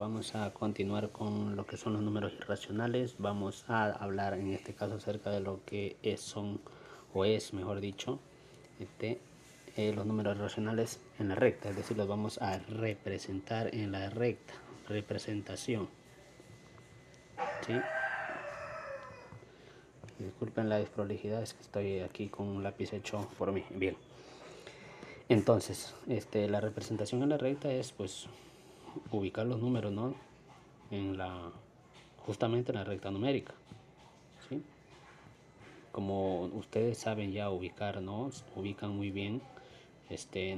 Vamos a continuar con lo que son los números irracionales. Vamos a hablar en este caso acerca de lo que son los números irracionales en la recta, es decir, los vamos a representar en la recta, representación. ¿Sí? Disculpen la desprolijidad, es que estoy aquí con un lápiz hecho por mí. Bien, entonces la representación en la recta es pues ubicar los números, ¿no?, en la, justamente en la recta numérica, ¿sí? Como ustedes saben ya ubicar, ¿no?, ubican muy bien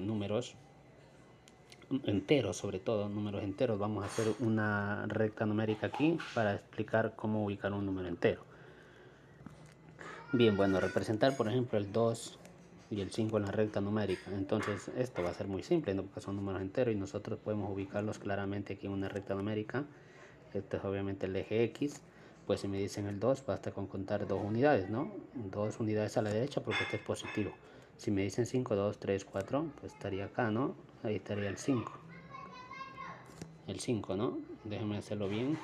números enteros, sobre todo números enteros. Vamos a hacer una recta numérica aquí para explicar cómo ubicar un número entero. Bien, bueno, representar por ejemplo el 2 y el 5 en la recta numérica. Entonces esto va a ser muy simple, ¿no?, porque son números enteros y nosotros podemos ubicarlos claramente aquí en una recta numérica. Este es obviamente el eje X. Pues si me dicen el 2, basta con contar 2 unidades, ¿no?, 2 unidades a la derecha porque este es positivo. Si me dicen 5, 2, 3, 4, pues estaría acá, ¿no? Ahí estaría el 5. El 5, ¿no? Déjenme hacerlo bien.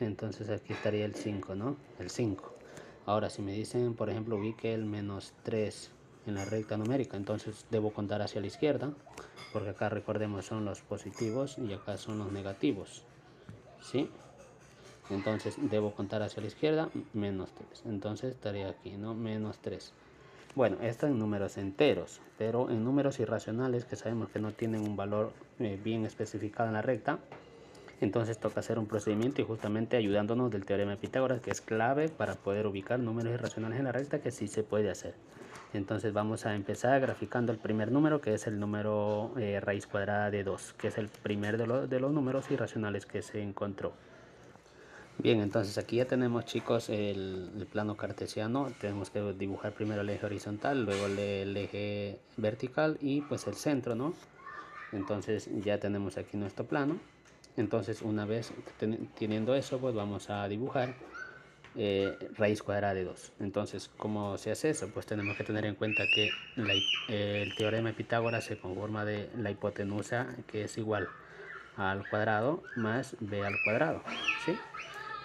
Entonces aquí estaría el 5, ¿no? El 5. Ahora, si me dicen, por ejemplo, ubique el menos 3 en la recta numérica, entonces debo contar hacia la izquierda, porque acá, recordemos, son los positivos y acá son los negativos, ¿sí? Entonces debo contar hacia la izquierda, menos 3. Entonces estaría aquí, ¿no?, menos 3. Bueno, esto en números enteros, pero en números irracionales que sabemos que no tienen un valor bien especificado en la recta, entonces toca hacer un procedimiento y justamente ayudándonos del teorema de Pitágoras, que es clave para poder ubicar números irracionales en la recta, que sí se puede hacer. Entonces vamos a empezar graficando el primer número, que es el número raíz cuadrada de 2, que es el primer de los números irracionales que se encontró. Bien, entonces aquí ya tenemos, chicos, el plano cartesiano. Tenemos que dibujar primero el eje horizontal, luego el eje vertical y pues el centro, ¿no? Entonces ya tenemos aquí nuestro plano. Entonces una vez teniendo eso, pues vamos a dibujar raíz cuadrada de 2. Entonces, ¿cómo se hace eso? Pues tenemos que tener en cuenta que el teorema de Pitágoras se conforma de la hipotenusa, que es igual a al cuadrado más b al cuadrado, ¿sí?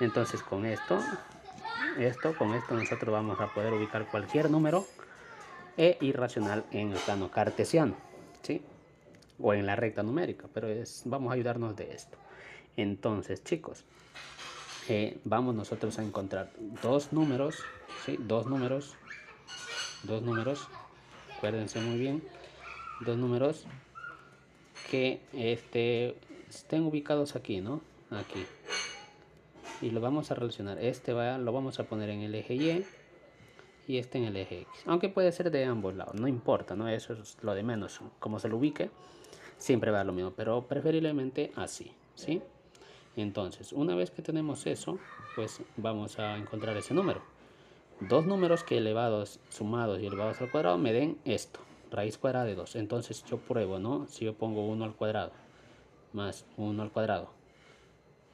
Entonces con esto nosotros vamos a poder ubicar cualquier número irracional en el plano cartesiano, ¿sí?, o en la recta numérica, pero vamos a ayudarnos de esto. Entonces, chicos, vamos nosotros a encontrar dos números, ¿sí?, dos números, acuérdense muy bien, dos números que estén ubicados aquí, ¿no?, aquí. Y lo vamos a relacionar. Lo vamos a poner en el eje Y y este en el eje X, aunque puede ser de ambos lados, no importa, ¿no?, eso es lo de menos. Como se lo ubique siempre va a lo mismo, pero preferiblemente así, ¿sí? Entonces una vez que tenemos eso, pues vamos a encontrar ese número. Dos números que elevados, sumados y elevados al cuadrado me den esto, raíz cuadrada de 2. Entonces yo pruebo, ¿no?, si yo pongo 1 al cuadrado más 1 al cuadrado,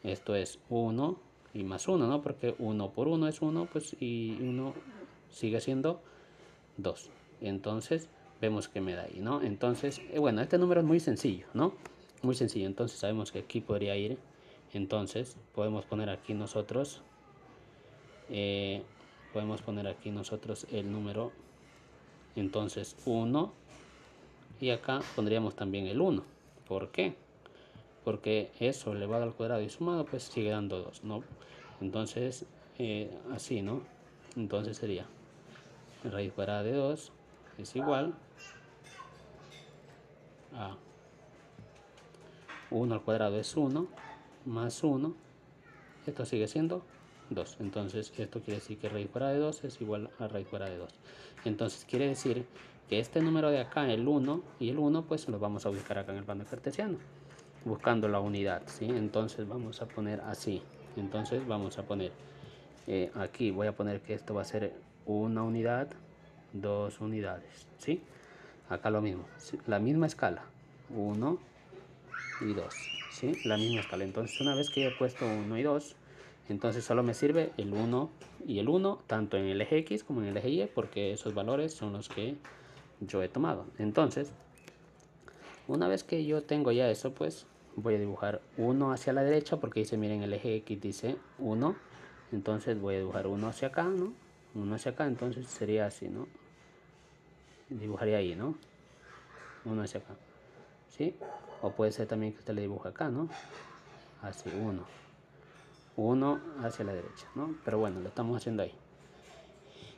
esto es 1 y más 1, ¿no?, porque 1 por 1 es 1, pues, y 1 sigue siendo 2. Entonces vemos que me da ahí, ¿no? Entonces, bueno, este número es muy sencillo, ¿no?, muy sencillo. Entonces sabemos que aquí podría ir. Entonces podemos poner aquí nosotros el número, entonces 1, y acá pondríamos también el 1. ¿Por qué? Porque eso elevado al cuadrado y sumado pues sigue dando 2, ¿no? Entonces así, ¿no? Entonces sería raíz cuadrada de 2 es igual a 1 al cuadrado es 1 más 1, esto sigue siendo 2. Entonces esto quiere decir que raíz cuadrada de 2 es igual a raíz cuadrada de 2. Entonces quiere decir que este número de acá, el 1 y el 1, pues los vamos a ubicar acá en el plano cartesiano, buscando la unidad, ¿sí? Entonces vamos a poner así. Entonces vamos a poner aquí voy a poner que esto va a ser una unidad, dos unidades, ¿sí? Acá lo mismo, ¿sí?, la misma escala, 1 y 2, ¿sí?, la misma escala. Entonces una vez que he puesto 1 y 2, entonces solo me sirve el 1 y el 1, tanto en el eje X como en el eje Y, porque esos valores son los que yo he tomado. Entonces Una vez que yo tengo ya eso, pues voy a dibujar 1 hacia la derecha, porque dice, miren, el eje X dice 1, entonces voy a dibujar 1 hacia acá, ¿no? 1 hacia acá, entonces sería así, ¿no? Dibujaría ahí, ¿no? 1 hacia acá, ¿sí? O puede ser también que usted le dibuje acá, ¿no? Así, 1 hacia la derecha, ¿no? Pero bueno, lo estamos haciendo ahí.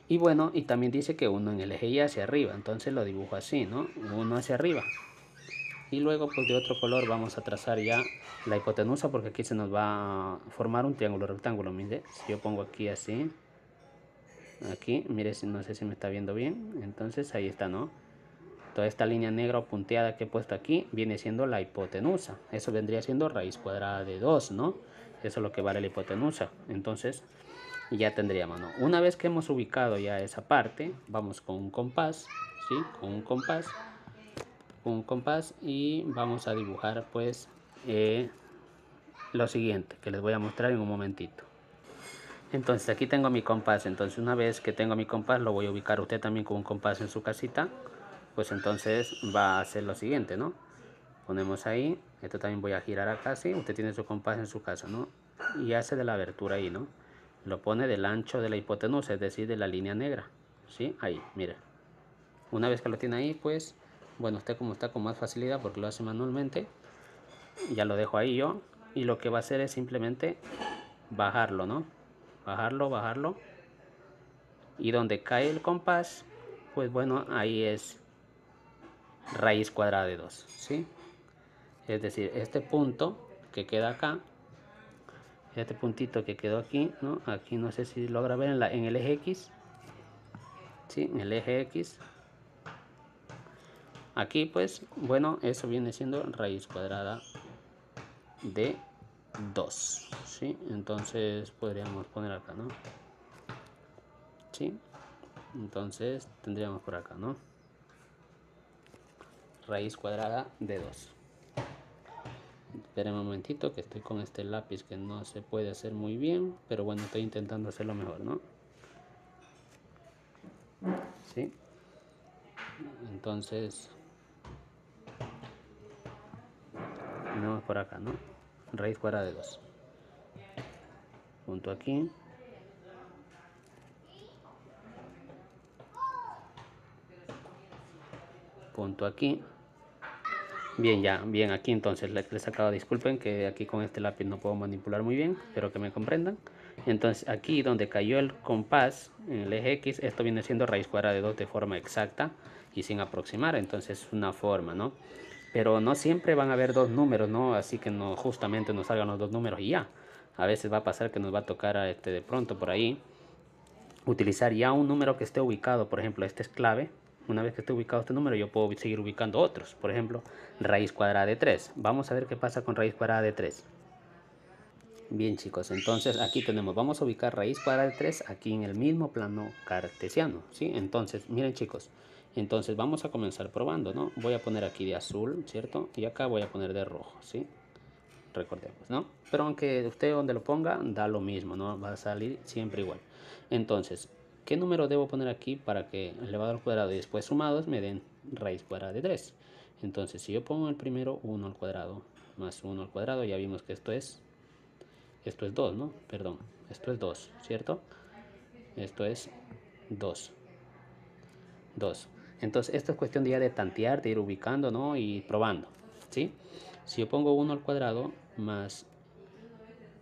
Y bueno, y también dice que 1 en el eje Y hacia arriba, entonces lo dibujo así, ¿no? 1 hacia arriba. Y luego, pues de otro color vamos a trazar ya la hipotenusa, porque aquí se nos va a formar un triángulo rectángulo. Mire, si yo pongo aquí así, aquí, mire, no sé si me está viendo bien, entonces ahí está, ¿no? Toda esta línea negra o punteada que he puesto aquí viene siendo la hipotenusa. Eso vendría siendo raíz cuadrada de 2, ¿no? Eso es lo que vale la hipotenusa. Entonces ya tendríamos, ¿no? Una vez que hemos ubicado ya esa parte, vamos con un compás, ¿sí? Con un compás y vamos a dibujar, pues, lo siguiente que les voy a mostrar en un momentito. Entonces aquí tengo mi compás. Entonces una vez que tengo mi compás, lo voy a ubicar usted también con un compás en su casita. Pues entonces va a hacer lo siguiente, ¿no? Ponemos ahí, esto también voy a girar acá, ¿sí? Usted tiene su compás en su casa, ¿no? Y hace de la abertura ahí, ¿no? Lo pone del ancho de la hipotenusa, es decir, de la línea negra, ¿sí? Ahí, mira. Una vez que lo tiene ahí, pues, bueno, usted como está con más facilidad porque lo hace manualmente, ya lo dejo ahí yo. Y lo que va a hacer es simplemente bajarlo, ¿no? Bajarlo. Y donde cae el compás, pues bueno, ahí es raíz cuadrada de 2, ¿sí? Es decir, este punto que queda acá, este puntito que quedó aquí, ¿no? Aquí no sé si logra ver en el eje X, ¿sí? En el eje X. Aquí, pues, bueno, eso viene siendo raíz cuadrada de 2, ¿sí? Entonces podríamos poner acá, ¿no? ¿Sí? Entonces tendríamos por acá, ¿no? Raíz cuadrada de 2. Esperen un momentito que estoy con este lápiz que no se puede hacer muy bien, pero bueno, estoy intentando hacerlo mejor, ¿no? ¿Sí? Entonces tenemos por acá, ¿no? Raíz cuadrada de 2. Punto aquí. Punto aquí. Bien, ya, bien, aquí entonces les acabo, disculpen que aquí con este lápiz no puedo manipular muy bien, pero que me comprendan. Entonces aquí donde cayó el compás en el eje X, esto viene siendo raíz cuadrada de 2 de forma exacta y sin aproximar, entonces es una forma, ¿no? Pero no siempre van a haber dos números, ¿no? Así que no, justamente nos salgan los dos números y ya. A veces va a pasar que nos va a tocar a de pronto por ahí utilizar ya un número que esté ubicado, por ejemplo, este es clave. Una vez que esté ubicado este número, yo puedo seguir ubicando otros. Por ejemplo, raíz cuadrada de 3. Vamos a ver qué pasa con raíz cuadrada de 3. Bien, chicos, entonces aquí tenemos, vamos a ubicar raíz cuadrada de 3 aquí en el mismo plano cartesiano, ¿sí? Entonces, miren, chicos, entonces vamos a comenzar probando, ¿no? Voy a poner aquí de azul, ¿cierto? Y acá voy a poner de rojo, ¿sí? Recordemos, ¿no? Pero aunque usted donde lo ponga, da lo mismo, ¿no? Va a salir siempre igual. Entonces, ¿qué número debo poner aquí para que elevado al cuadrado y después sumados me den raíz cuadrada de 3? Entonces, si yo pongo el primero 1 al cuadrado más 1 al cuadrado, ya vimos que esto es 2, ¿no? Perdón, esto es 2, ¿cierto? Esto es 2. Entonces, esto es cuestión ya de tantear, de ir ubicando, ¿no? Y probando, ¿sí? Si yo pongo 1 al cuadrado más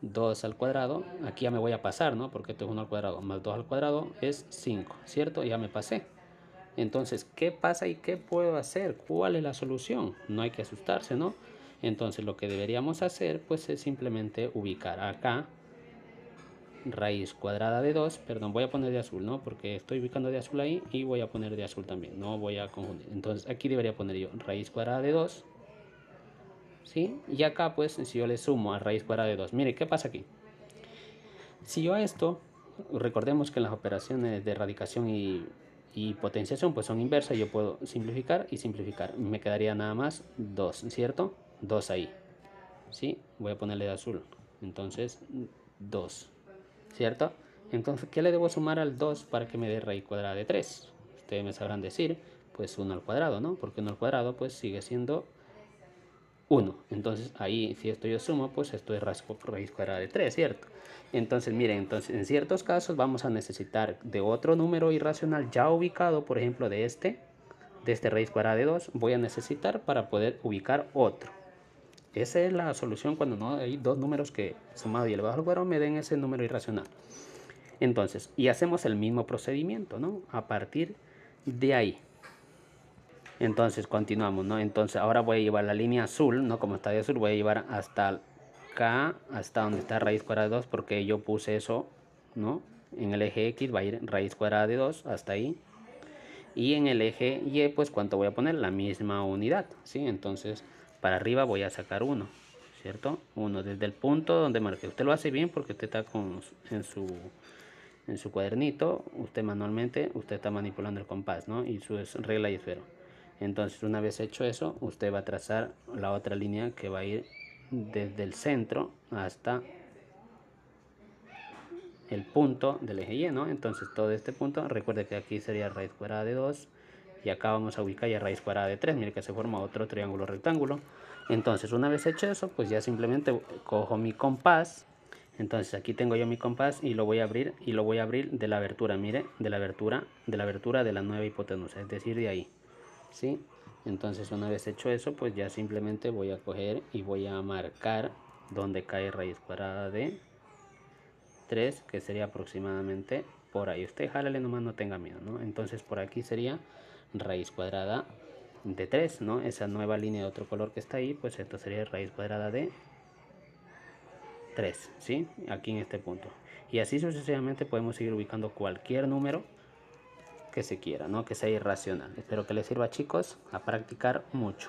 2 al cuadrado, aquí ya me voy a pasar, ¿no? Porque esto es 1 al cuadrado, más 2 al cuadrado es 5, ¿cierto? Ya me pasé. Entonces, ¿qué pasa y qué puedo hacer? ¿Cuál es la solución? No hay que asustarse, ¿no? Entonces, lo que deberíamos hacer, pues, es simplemente ubicar acá raíz cuadrada de 2, perdón, voy a poner de azul, ¿no? Porque estoy ubicando de azul ahí y voy a poner de azul también, no voy a confundir. Entonces, aquí debería poner yo raíz cuadrada de 2, ¿sí? Y acá, pues, si yo le sumo a raíz cuadrada de 2, mire, ¿qué pasa aquí? Si yo a esto, recordemos que las operaciones de radicación y potenciación, pues, son inversas, yo puedo simplificar y simplificar. Me quedaría nada más 2, ¿cierto? 2 ahí, ¿sí? Voy a ponerle de azul, entonces 2, ¿cierto? Entonces, ¿qué le debo sumar al 2 para que me dé raíz cuadrada de 3? Ustedes me sabrán decir, pues, 1 al cuadrado, ¿no? Porque 1 al cuadrado, pues, sigue siendo 1. Entonces ahí, si esto yo sumo, pues esto es raíz cuadrada de 3, ¿cierto? Entonces miren, entonces en ciertos casos vamos a necesitar de otro número irracional ya ubicado, por ejemplo de este raíz cuadrada de 2, voy a necesitar para poder ubicar otro. Esa es la solución cuando no hay dos números que sumado y elevado al cuadrado me den ese número irracional. Entonces, y hacemos el mismo procedimiento, ¿no? A partir de ahí. Entonces continuamos, ¿no? Entonces ahora voy a llevar la línea azul, ¿no? Como está de azul, voy a llevar hasta acá, hasta donde está raíz cuadrada de 2, porque yo puse eso, ¿no? En el eje X va a ir raíz cuadrada de 2 hasta ahí. Y en el eje Y, pues, ¿cuánto voy a poner? La misma unidad, ¿sí? Entonces, para arriba voy a sacar 1, ¿cierto? 1 desde el punto donde marqué. Usted lo hace bien porque usted está en su cuadernito. Usted manualmente, usted está manipulando el compás, ¿no? Y su regla y esfero. Entonces, una vez hecho eso, usted va a trazar la otra línea que va a ir desde el centro hasta el punto del eje Y, ¿no? Entonces, todo este punto, recuerde que aquí sería raíz cuadrada de 2 y acá vamos a ubicar ya raíz cuadrada de 3. Mire que se forma otro triángulo rectángulo. Entonces, una vez hecho eso, pues ya simplemente cojo mi compás. Entonces, aquí tengo yo mi compás y lo voy a abrir de la abertura, mire, de la abertura de la nueva hipotenusa, es decir, de ahí. ¿Sí? Entonces, una vez hecho eso, pues ya simplemente voy a coger y voy a marcar donde cae raíz cuadrada de 3, que sería aproximadamente por ahí. Usted jálale nomás, no tenga miedo, ¿no? Entonces, por aquí sería raíz cuadrada de 3, ¿no? Esa nueva línea de otro color que está ahí, pues esto sería raíz cuadrada de 3, ¿sí? Aquí en este punto. Y así sucesivamente podemos seguir ubicando cualquier número que se quiera, ¿no? Que sea irracional. Espero que les sirva, chicos, a practicar mucho.